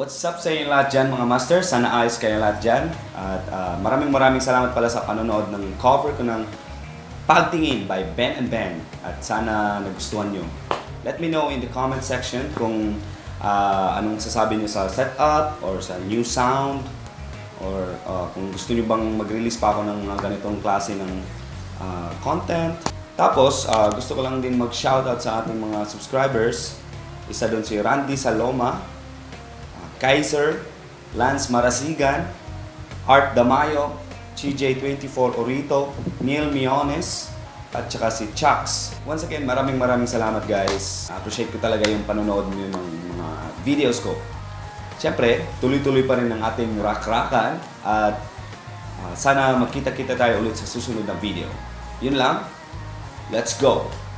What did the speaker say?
What's up sa inyo lahat dyan mga master? Sana ayos kayo lahat dyan. At maraming salamat pala sa panonood ng cover ko ng Pagtingin by Ben and Ben. At sana nagustuhan nyo. Let me know in the comment section kung anong sasabi nyo sa setup or sa new sound. Or kung gusto nyo bang mag-release pa ako ng mga ganitong klase ng content. Tapos, gusto ko lang din mag-shoutout sa ating mga subscribers. Isa doon si Randy Saloma, Kaiser, Lance Marasigan, Art Damayo, CJ24 Orito, Neil Miones, at saka si Chux. Once again, maraming salamat guys. Appreciate ko talaga yung panonood nyo ng mga videos ko. Siyempre, tuloy-tuloy pa rin ang ating rak-rakan at sana magkita-kita tayo ulit sa susunod na video. Yun lang. Let's go!